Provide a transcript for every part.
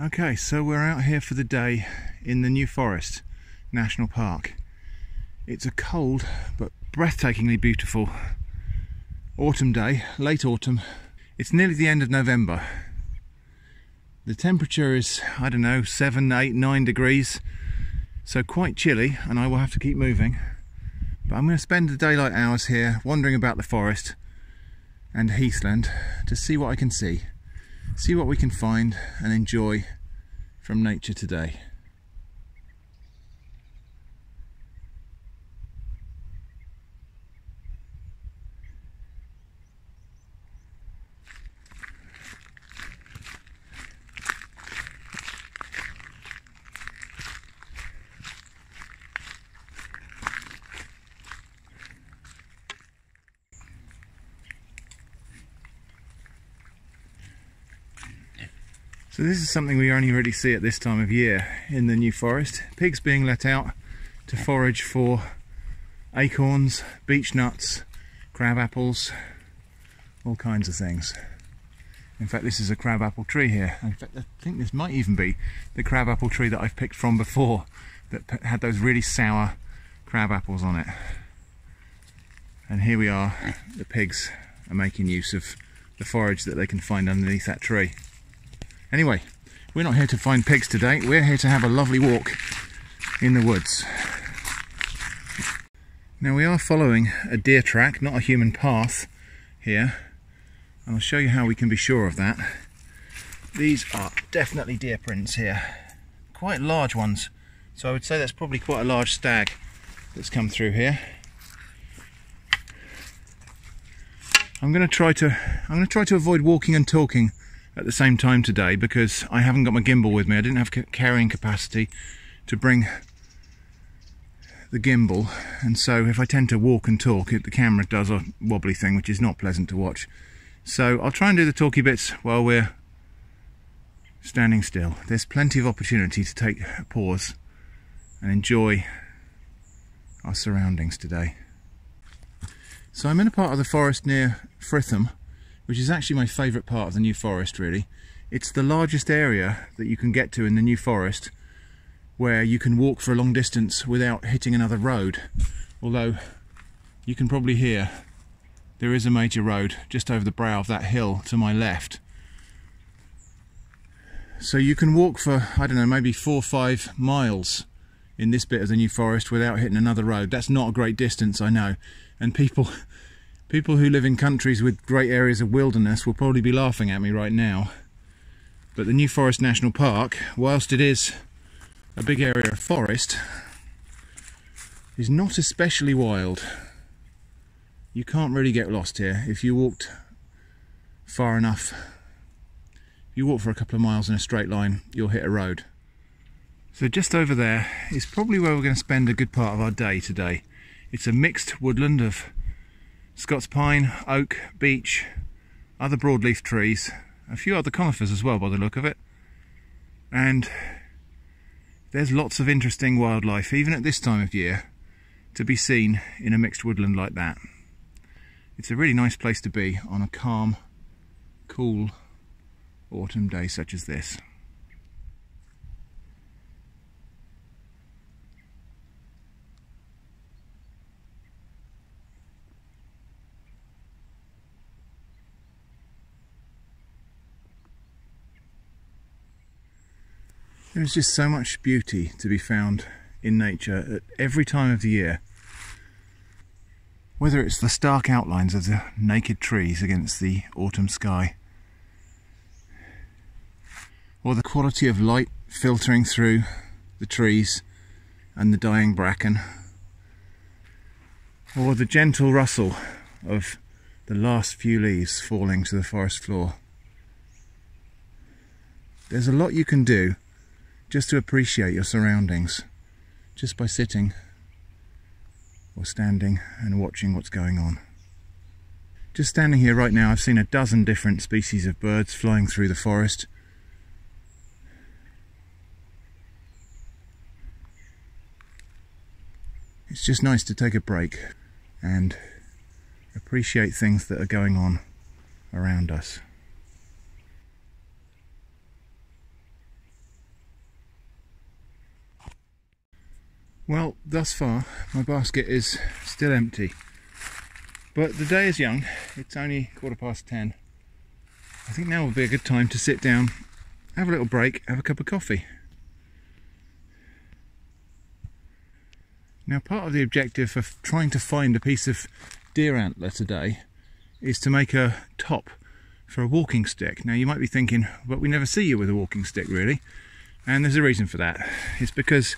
Okay, so we're out here for the day in the New Forest National Park. It's a cold but breathtakingly beautiful autumn day, late autumn. It's nearly the end of November. The temperature is, I don't know, 7, 8, 9 degrees, so quite chilly, and I will have to keep moving. But I'm going to spend the daylight hours here wandering about the forest and heathland to see what I can see what we can find and enjoy from nature today. So this is something we only really see at this time of year in the New Forest. Pigs being let out to forage for acorns, beech nuts, crab apples, all kinds of things. In fact, this is a crab apple tree here. In fact, I think this might even be the crab apple tree that I've picked from before that had those really sour crab apples on it. And here we are, the pigs are making use of the forage that they can find underneath that tree. Anyway, we're not here to find pigs today, we're here to have a lovely walk in the woods. Now we are following a deer track, not a human path here, and I'll show you how we can be sure of that. These are definitely deer prints here, quite large ones, so I would say that's probably quite a large stag that's come through here. I'm going to try to avoid walking and talking at the same time today because I haven't got my gimbal with me. I didn't have carrying capacity to bring the gimbal, and so if I tend to walk and talk, the camera does a wobbly thing which is not pleasant to watch. So I'll try and do the talky bits while we're standing still. There's plenty of opportunity to take a pause and enjoy our surroundings today. So I'm in a part of the forest near Fritham, which is actually my favourite part of the New Forest, really. It's the largest area that you can get to in the New Forest where you can walk for a long distance without hitting another road. Although you can probably hear there is a major road just over the brow of that hill to my left. So you can walk for, I don't know, maybe 4 or 5 miles in this bit of the New Forest without hitting another road. That's not a great distance, I know, and People who live in countries with great areas of wilderness will probably be laughing at me right now. But the New Forest National Park, whilst it is a big area of forest, is not especially wild. You can't really get lost here if you walked far enough. If you walk for a couple of miles in a straight line, you'll hit a road. So just over there is probably where we're going to spend a good part of our day today. It's a mixed woodland of Scots pine, oak, beech, other broadleaf trees, a few other conifers as well by the look of it. And there's lots of interesting wildlife, even at this time of year, to be seen in a mixed woodland like that. It's a really nice place to be on a calm, cool autumn day such as this. There's just so much beauty to be found in nature at every time of the year. Whether it's the stark outlines of the naked trees against the autumn sky, or the quality of light filtering through the trees and the dying bracken, or the gentle rustle of the last few leaves falling to the forest floor. There's a lot you can do just to appreciate your surroundings, just by sitting or standing and watching what's going on. Just standing here right now, I've seen a dozen different species of birds flying through the forest. It's just nice to take a break and appreciate things that are going on around us. Well, thus far my basket is still empty, but the day is young. It's only 10:15. I think now would be a good time to sit down, have a little break, have a cup of coffee. Now, part of the objective of trying to find a piece of deer antler today is to make a top for a walking stick. Now, you might be thinking, but we never see you with a walking stick, really. And there's a reason for that. It's because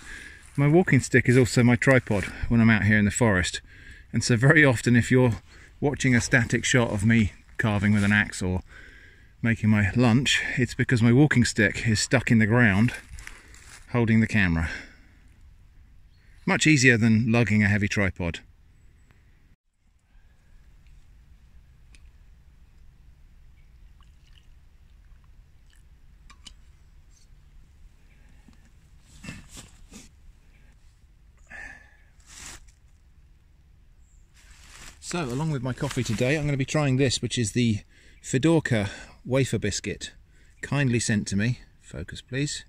my walking stick is also my tripod when I'm out here in the forest. And so very often, if you're watching a static shot of me carving with an axe or making my lunch, it's because my walking stick is stuck in the ground holding the camera. Much easier than lugging a heavy tripod. So, along with my coffee today, I'm going to be trying this, which is the Fidorka wafer biscuit, kindly sent to me. Focus, please.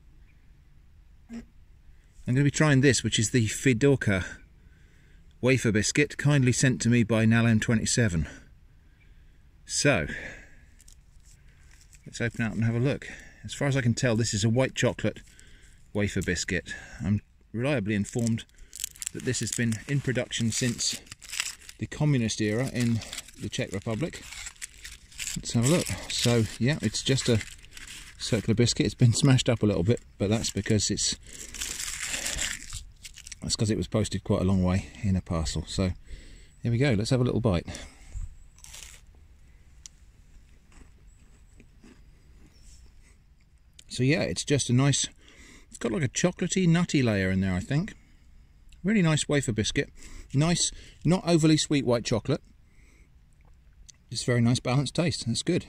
I'm going to be trying this, which is the Fidorka wafer biscuit, kindly sent to me by Nalim27. So, let's open up and have a look. As far as I can tell, this is a white chocolate wafer biscuit. I'm reliably informed that this has been in production since the communist era in the Czech Republic. Let's have a look. So, yeah, it's just a circular biscuit. It's been smashed up a little bit, but that's because it's... that's because it was posted quite a long way in a parcel. So here we go, let's have a little bite. So yeah, it's just a nice, it's got like a chocolatey, nutty layer in there, I think. Really nice wafer biscuit. Nice, not overly sweet white chocolate. Just very nice balanced taste, that's good.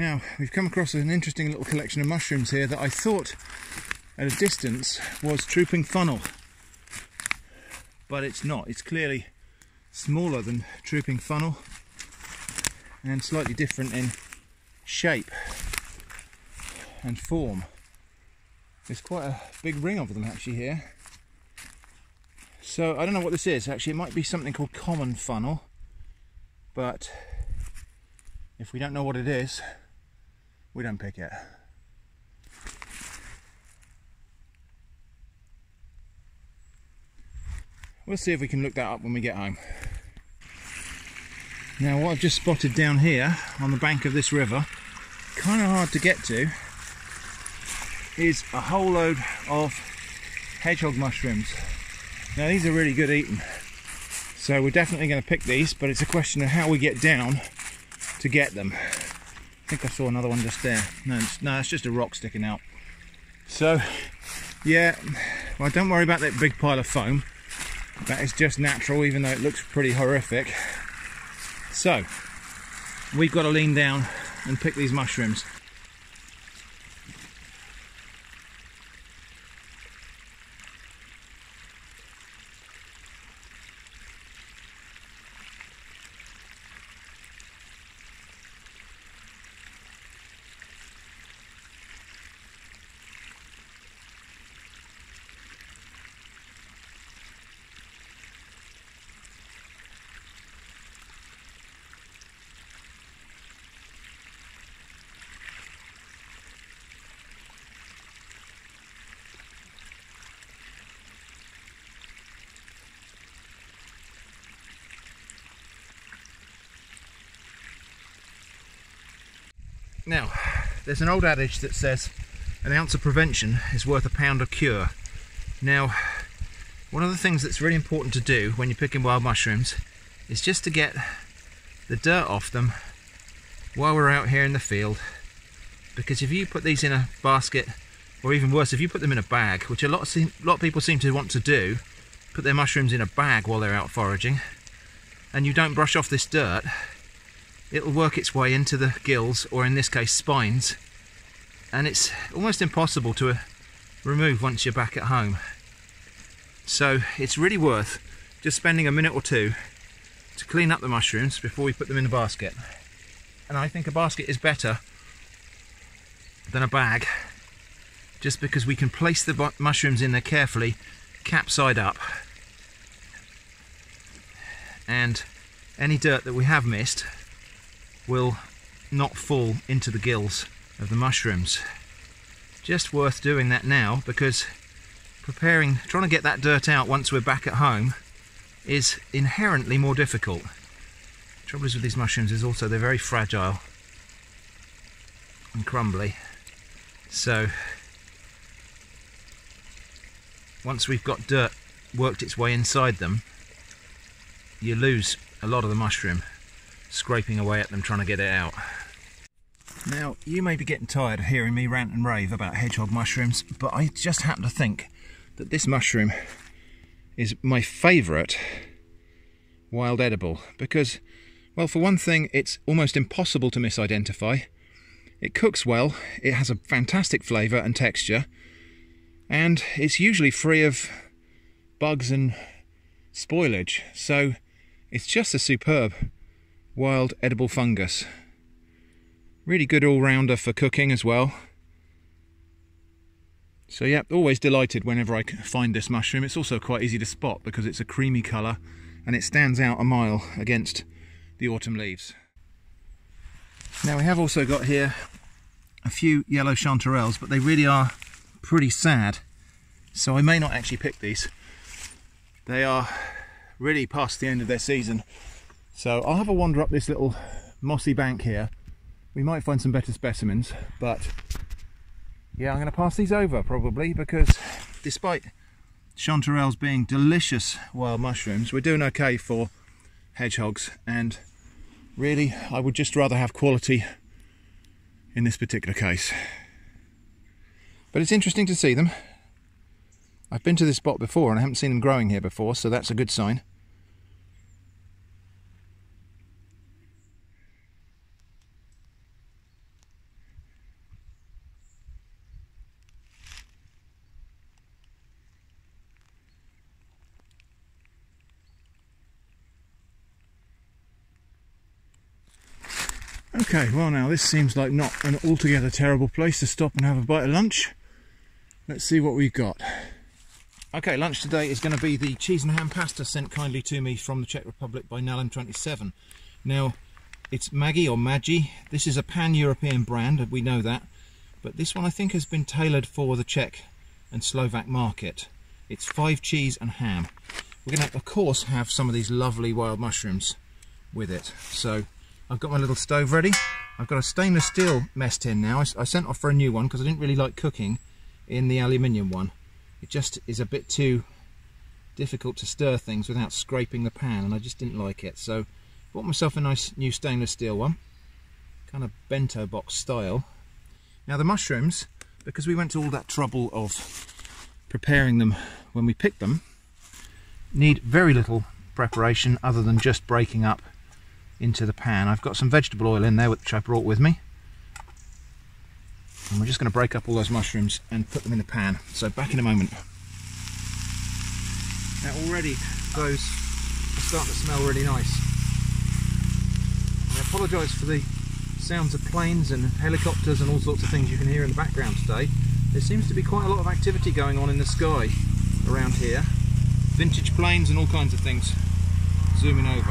Now, we've come across an interesting little collection of mushrooms here that I thought at a distance was Trooping Funnel, but it's not. It's clearly smaller than Trooping Funnel and slightly different in shape and form. There's quite a big ring of them actually here. So I don't know what this is. Actually, it might be something called Common Funnel, but if we don't know what it is, we don't pick it. We'll see if we can look that up when we get home. Now, what I've just spotted down here on the bank of this river, kind of hard to get to, is a whole load of hedgehog mushrooms. Now, these are really good eating, so we're definitely going to pick these, but it's a question of how we get down to get them. I think I saw another one just there. No, it's just a rock sticking out. So, yeah, well, don't worry about that big pile of foam. That is just natural, even though it looks pretty horrific. So, we've got to lean down and pick these mushrooms. Now, there's an old adage that says an ounce of prevention is worth a pound of cure. Now, one of the things that's really important to do when you're picking wild mushrooms is just to get the dirt off them while we're out here in the field, because if you put these in a basket, or even worse, if you put them in a bag, which a lot of people seem to want to do, put their mushrooms in a bag while they're out foraging, and you don't brush off this dirt, it'll work its way into the gills, or in this case spines, and it's almost impossible to remove once you're back at home. So it's really worth just spending a minute or two to clean up the mushrooms before we put them in the basket. And I think a basket is better than a bag, just because we can place the mushrooms in there carefully, cap side up, and any dirt that we have missed will not fall into the gills of the mushrooms. Just worth doing that now, because trying to get that dirt out once we're back at home is inherently more difficult. The trouble is with these mushrooms is also they're very fragile and crumbly. So once we've got dirt worked its way inside them, you lose a lot of the mushroom scraping away at them trying to get it out. Now, you may be getting tired of hearing me rant and rave about hedgehog mushrooms, but I just happen to think that this mushroom is my favourite wild edible because, well, for one thing, it's almost impossible to misidentify. It cooks well, it has a fantastic flavour and texture, and it's usually free of bugs and spoilage, so it's just a superb wild edible fungus. Really good all-rounder for cooking as well. So yeah, always delighted whenever I find this mushroom. It's also quite easy to spot because it's a creamy colour and it stands out a mile against the autumn leaves. Now, we have also got here a few yellow chanterelles, but they really are pretty sad, so I may not actually pick these. They are really past the end of their season. So I'll have a wander up this little mossy bank here. We might find some better specimens, but yeah, I'm going to pass these over probably, because despite chanterelles being delicious wild mushrooms, we're doing okay for hedgehogs, and really I would just rather have quality in this particular case. But it's interesting to see them. I've been to this spot before and I haven't seen them growing here before, so that's a good sign. Okay, well now this seems like not an altogether terrible place to stop and have a bite of lunch. Let's see what we've got. Okay, lunch today is going to be the cheese and ham pasta sent kindly to me from the Czech Republic by Nalim27. Now, it's Maggi or Maggi. This is a pan-European brand, we know that, but this one I think has been tailored for the Czech and Slovak market. It's 5 cheese and ham. We're going to, of course, have some of these lovely wild mushrooms with it. So, I've got my little stove ready. I've got a stainless steel mess tin now. I sent off for a new one because I didn't really like cooking in the aluminium one. It just is a bit too difficult to stir things without scraping the pan, and I just didn't like it. So, bought myself a nice new stainless steel one, kind of bento box style. Now the mushrooms, because we went to all that trouble of preparing them when we picked them, need very little preparation other than just breaking up into the pan. I've got some vegetable oil in there which I brought with me, and we're just going to break up all those mushrooms and put them in the pan. So back in a moment. Now already those are starting to smell really nice. I apologise for the sounds of planes and helicopters and all sorts of things you can hear in the background today. There seems to be quite a lot of activity going on in the sky around here. Vintage planes and all kinds of things zooming over.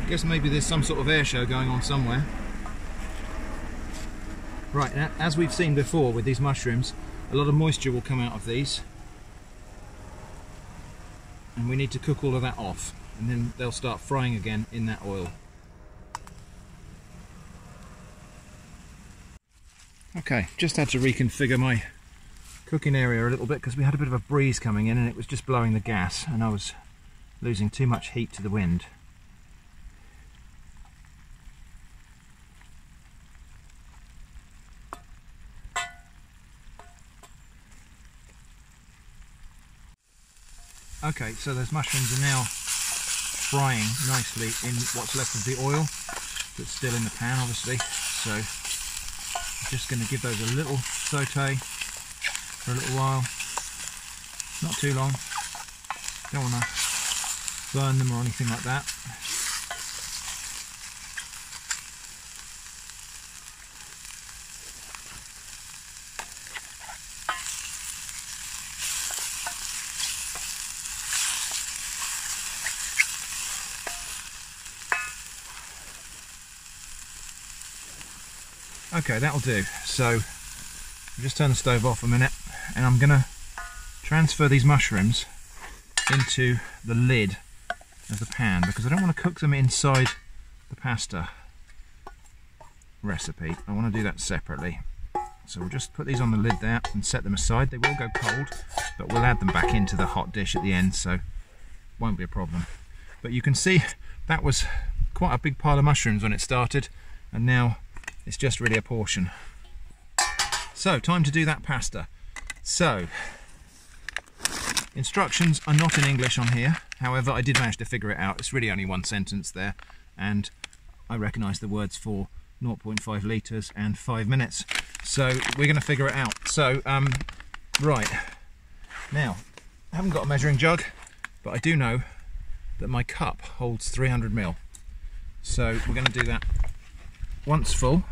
I guess maybe there's some sort of air show going on somewhere. Right, now, as we've seen before with these mushrooms, a lot of moisture will come out of these, and we need to cook all of that off, and then they'll start frying again in that oil. Okay, just had to reconfigure my cooking area a little bit because we had a bit of a breeze coming in and it was just blowing the gas and I was losing too much heat to the wind. Okay, so those mushrooms are now frying nicely in what's left of the oil that's still in the pan, obviously. So I'm just going to give those a little saute for a little while, not too long. Don't want to burn them or anything like that. Okay, that'll do. So, I'll just turn the stove off a minute and I'm going to transfer these mushrooms into the lid of the pan because I don't want to cook them inside the pasta recipe. I want to do that separately. So we'll just put these on the lid there and set them aside. They will go cold, but we'll add them back into the hot dish at the end, so it won't be a problem. But you can see that was quite a big pile of mushrooms when it started, and now it's just really a portion. So, time to do that pasta. So, instructions are not in English on here. However, I did manage to figure it out. It's really only one sentence there. And I recognise the words for 0.5 litres and 5 minutes. So, we're going to figure it out. So, right. Now, I haven't got a measuring jug, but I do know that my cup holds 300 ml. So, we're going to do that once full.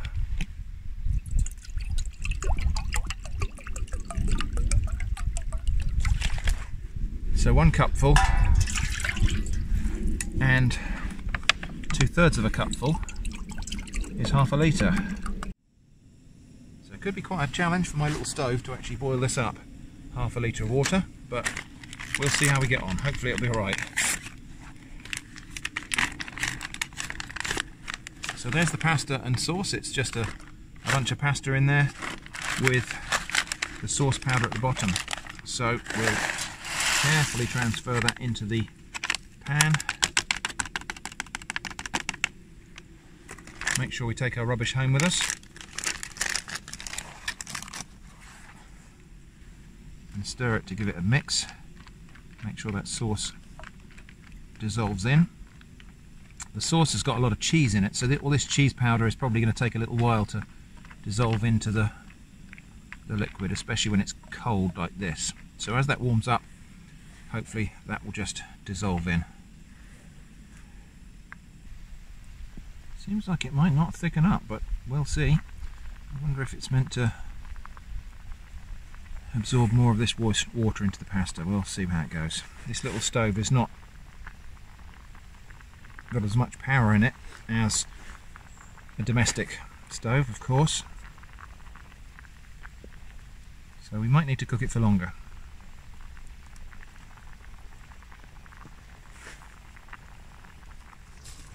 So 1 cup full and 2/3 of a cup full is 1/2 litre. So it could be quite a challenge for my little stove to actually boil this up. 1/2 litre of water, but we'll see how we get on. Hopefully it'll be alright. So there's the pasta and sauce. It's just a bunch of pasta in there with the sauce powder at the bottom. So we'll carefully transfer that into the pan. Make sure we take our rubbish home with us. And stir it to give it a mix. Make sure that sauce dissolves in. The sauce has got a lot of cheese in it, so all this cheese powder is probably going to take a little while to dissolve into the liquid, especially when it's cold like this. So as that warms up, hopefully that will just dissolve in. Seems like it might not thicken up, but we'll see. I wonder if it's meant to absorb more of this water into the pasta. We'll see how it goes. This little stove has not got as much power in it as a domestic stove, of course, so we might need to cook it for longer.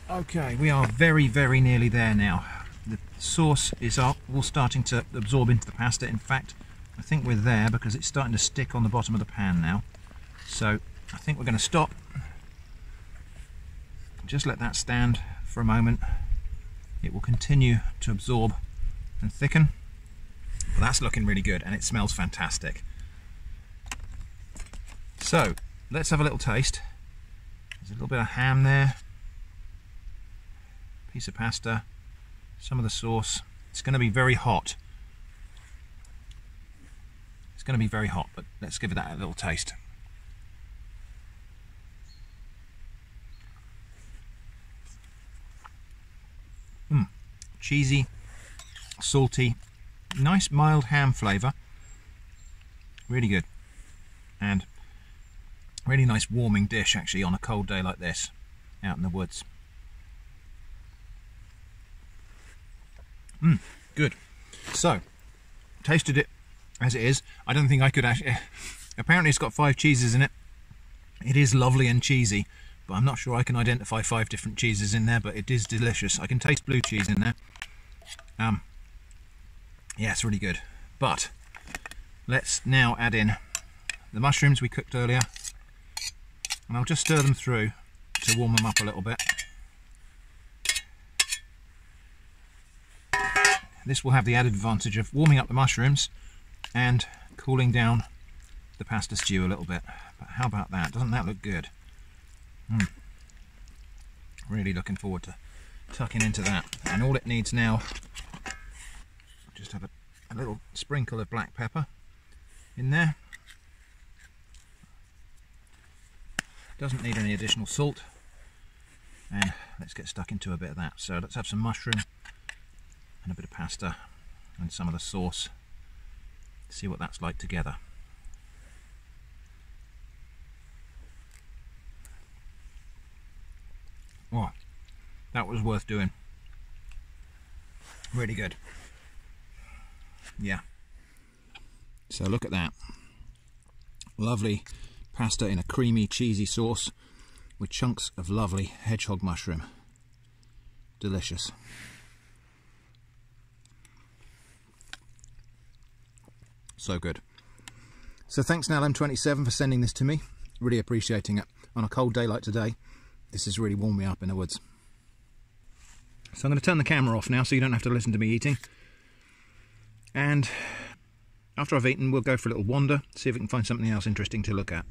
Okay, we are very, very nearly there now. The sauce is up, all starting to absorb into the pasta. In fact, I think we're there because it's starting to stick on the bottom of the pan now. So I think we're going to stop. Just let that stand for a moment. It will continue to absorb and thicken. But that's looking really good and it smells fantastic. So let's have a little taste. There's a little bit of ham there, piece of pasta, some of the sauce. It's going to be very hot. It's going to be very hot, but let's give it that a little taste. Cheesy, salty, nice mild ham flavour. Really good. And really nice warming dish actually on a cold day like this out in the woods. Good. So, tasted it as it is. I don't think I could actually... Apparently it's got 5 cheeses in it. It is lovely and cheesy, but I'm not sure I can identify 5 different cheeses in there, but it is delicious. I can taste blue cheese in there. Yeah, it's really good. But let's now add in the mushrooms we cooked earlier, and I'll just stir them through to warm them up a little bit. This will have the added advantage of warming up the mushrooms and cooling down the pasta stew a little bit. But how about that? Doesn't that look good? Really looking forward to tucking into that. And all it needs now, just have a little sprinkle of black pepper in there. Doesn't need any additional salt. And let's get stuck into a bit of that. So let's have some mushroom and a bit of pasta and some of the sauce. See what that's like together. Oh, that was worth doing. Really good. Yeah. So look at that. Lovely pasta in a creamy, cheesy sauce with chunks of lovely hedgehog mushroom. Delicious. So good. So thanks Nalim27 for sending this to me. Really appreciating it. On a cold day like today, this has really warmed me up in the woods. So I'm going to turn the camera off now so you don't have to listen to me eating. And after I've eaten, we'll go for a little wander, see if we can find something else interesting to look at.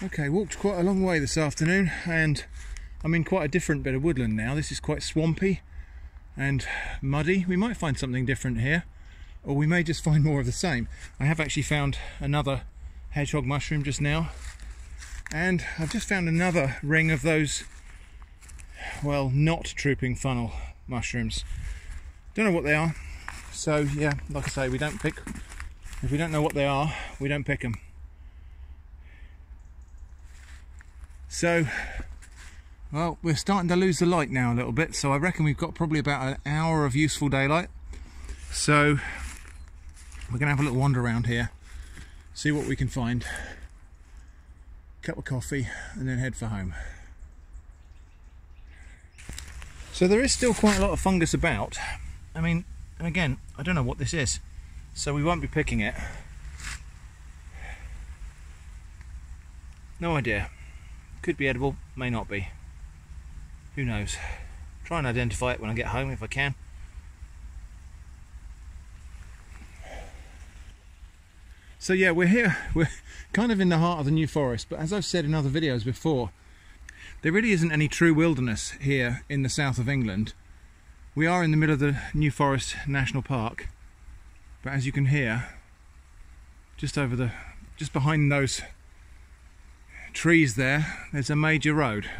Okay, walked quite a long way this afternoon and I'm in quite a different bit of woodland now. This is quite swampy and muddy. We might find something different here, or we may just find more of the same. I have actually found another hedgehog mushroom just now, and I've just found another ring of those, well, not Trooping Funnel mushrooms. Don't know what they are, so yeah, like I say, if we don't know what they are, we don't pick them. So, well, we're starting to lose the light now a little bit, so I reckon we've got probably about an hour of useful daylight. So we're gonna have a little wander around here, see what we can find, cup of coffee, and then head for home. So there is still quite a lot of fungus about. I mean, again, I don't know what this is, so we won't be picking it. No idea. Could be edible, may not be. Who knows? Try and identify it when I get home if I can. So yeah, we're here. We're kind of in the heart of the New Forest, but as I've said in other videos before, there really isn't any true wilderness here in the south of England. We are in the middle of the New Forest National Park, but as you can hear, just behind those trees there's a major road,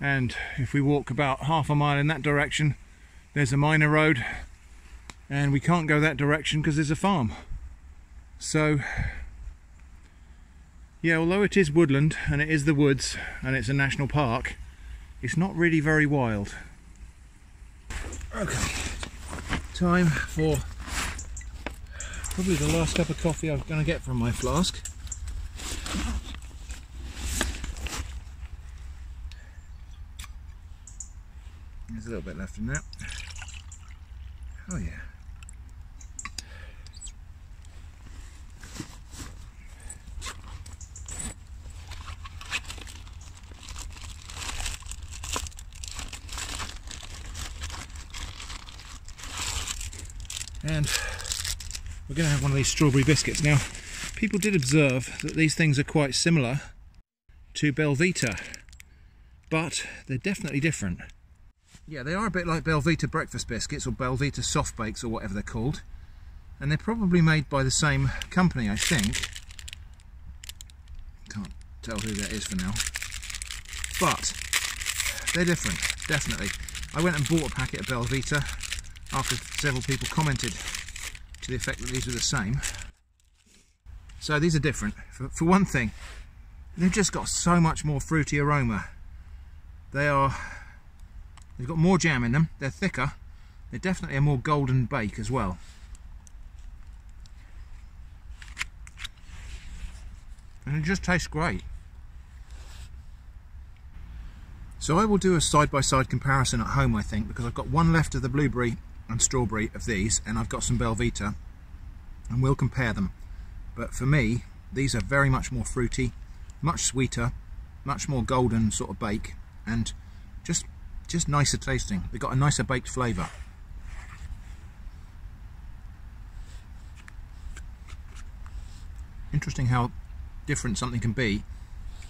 and if we walk about half a mile in that direction there's a minor road, and we can't go that direction because there's a farm. So yeah, although it is woodland and it is the woods and it's a national park, it's not really very wild. Okay, time for probably the last cup of coffee I'm going to get from my flask. There's a little bit left in that. Oh yeah. And we're going to have one of these strawberry biscuits. Now, people did observe that these things are quite similar to Belvita, but they're definitely different. Yeah, they are a bit like Belvita breakfast biscuits or Belvita soft bakes or whatever they're called, and they're probably made by the same company, I think. Can't tell who that is for now, but they're different, definitely. I went and bought a packet of Belvita after several people commented to the effect that these were the same. So these are different. For one thing, they've just got so much more fruity aroma. They've got more jam in them, they're thicker, they're definitely a more golden bake as well. And it just tastes great. So I will do a side-by-side comparison at home, I think, because I've got one left of the blueberry and strawberry of these, and I've got some Belvita, and we'll compare them. But for me, these are very much more fruity, much sweeter, much more golden sort of bake, and just nicer tasting. They've got a nicer baked flavour. Interesting how different something can be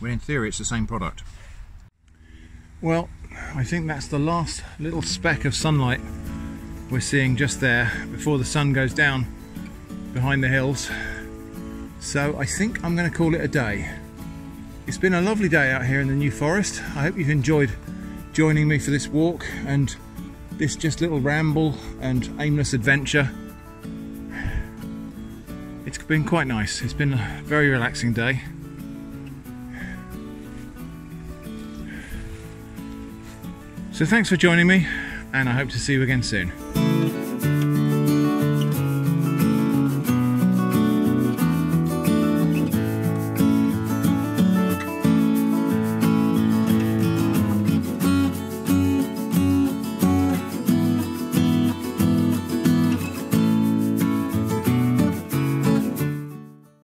when in theory it's the same product. Well, I think that's the last little speck of sunlight we're seeing just there before the sun goes down behind the hills. So I think I'm going to call it a day. It's been a lovely day out here in the New Forest. I hope you've enjoyed joining me for this walk and this just little ramble and aimless adventure. It's been quite nice. It's been a very relaxing day. So thanks for joining me, and I hope to see you again soon.